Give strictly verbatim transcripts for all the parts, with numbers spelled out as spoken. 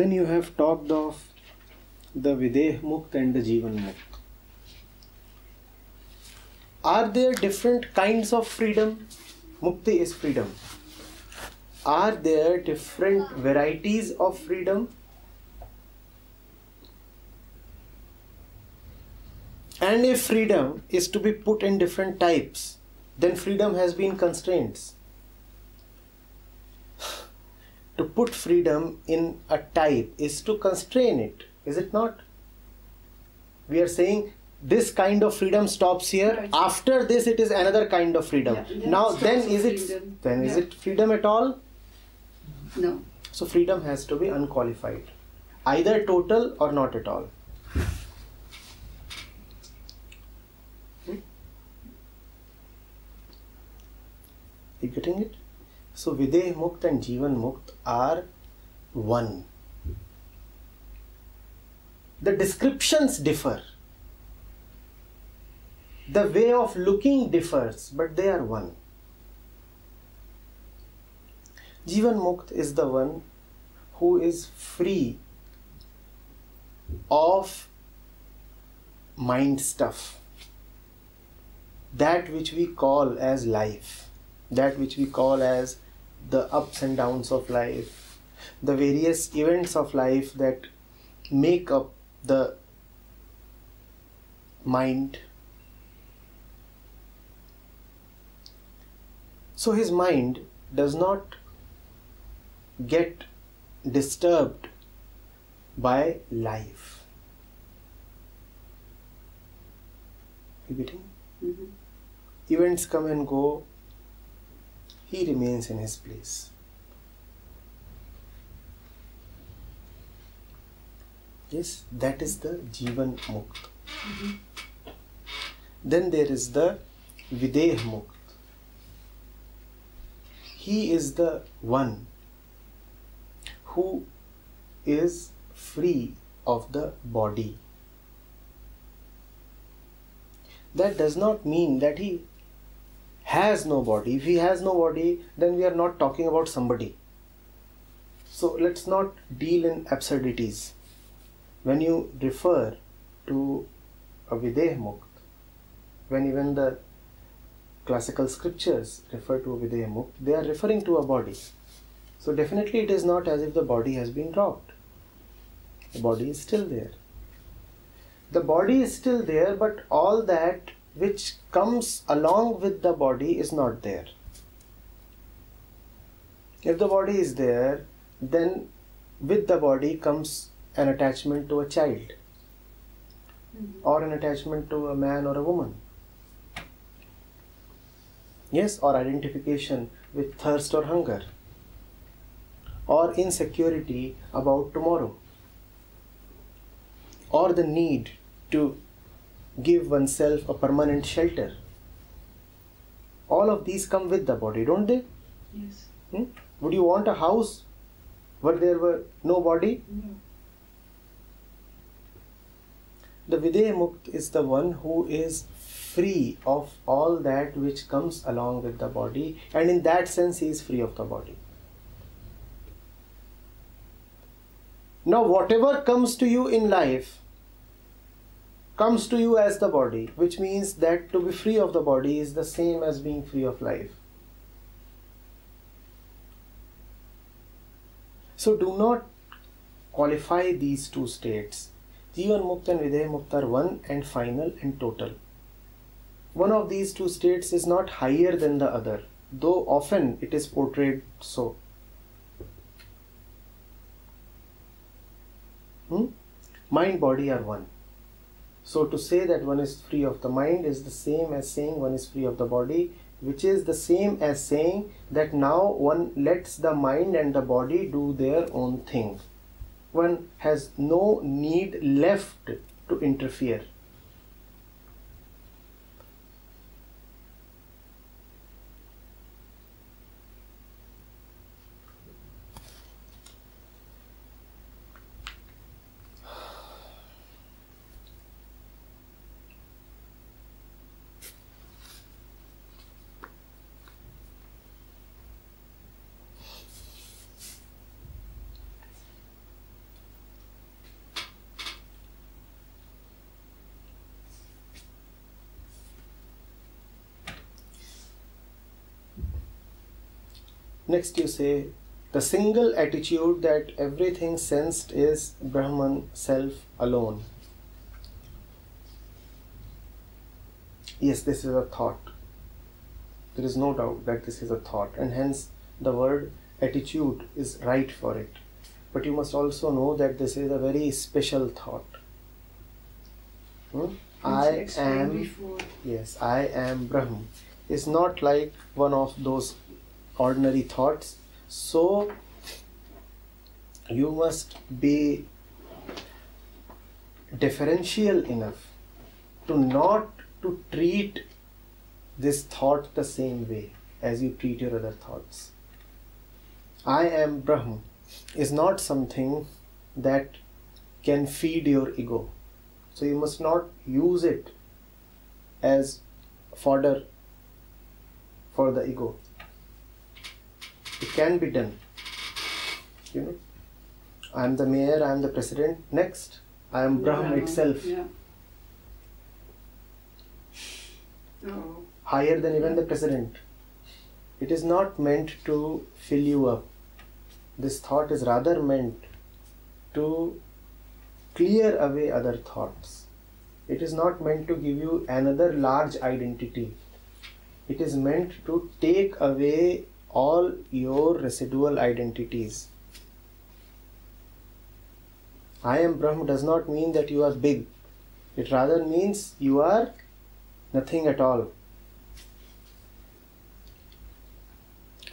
Then you have talked of the Videhmukta and the Jivan Mukta. Are there different kinds of freedom? Mukti is freedom. Are there different varieties of freedom? And if freedom is to be put in different types, then freedom has been constraints. To put freedom in a type is to constrain it, is it not? We are saying this kind of freedom stops here. After this, it is another kind of freedom. Yeah, then now, then is it freedom. then yeah. is it freedom at all? No. So freedom has to be unqualified, either total or not at all. You getting it? So Videh Mukta and Jivan Mukta are one. The descriptions differ. The way of looking differs, but they are one. Jivan Mukta is the one who is free of mind stuff, that which we call as life, that which we call as the ups and downs of life, the various events of life that make up the mind. So his mind does not get disturbed by life. You getting? Mm-hmm. Events come and go. He remains in his place. Yes, that is the Jivan Mukta. Mm-hmm. Then there is the Videh Mukta. He is the one who is free of the body. That does not mean that he has no body. If he has no body, then we are not talking about somebody. So let's not deal in absurdities. When you refer to a Videh Mukta, when even the classical scriptures refer to a Videh Mukta, they are referring to a body. So definitely it is not as if the body has been dropped. The body is still there. The body is still there, but all that which comes along with the body is not there. If the body is there, then with the body comes an attachment to a child, or an attachment to a man or a woman. Yes, or identification with thirst or hunger, or insecurity about tomorrow, or the need to give oneself a permanent shelter. All of these come with the body, don't they? Yes. Hmm? Would you want a house where there were no body? No. The Videh Mukta is the one who is free of all that which comes along with the body, and in that sense he is free of the body. Now whatever comes to you in life comes to you as the body, which means that to be free of the body is the same as being free of life. So do not qualify these two states. Jivan Mukta and Videh Mukta are one and final and total. One of these two states is not higher than the other, though often it is portrayed so. Hmm? Mind and body are one. So to say that one is free of the mind is the same as saying one is free of the body, which is the same as saying that now one lets the mind and the body do their own thing. One has no need left to interfere. Next you say, the single attitude that everything sensed is Brahman, self alone. Yes, this is a thought. There is no doubt that this is a thought, and hence the word attitude is right for it. But you must also know that this is a very special thought. Hmm? I am, before. yes, I am Brahman. It's not like one of those ordinary thoughts. So you must be differential enough to not to treat this thought the same way as you treat your other thoughts. I am Brahman is not something that can feed your ego. So you must not use it as fodder for the ego. It can be done. You know, I am the mayor, I am the president. Next, I am Brahman itself. Yeah. Oh. Higher than even the president. It is not meant to fill you up. This thought is rather meant to clear away other thoughts. It is not meant to give you another large identity. It is meant to take away all your residual identities. I am Brahman does not mean that you are big. It rather means you are nothing at all.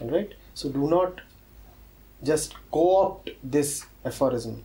Alright? So do not just co-opt this aphorism.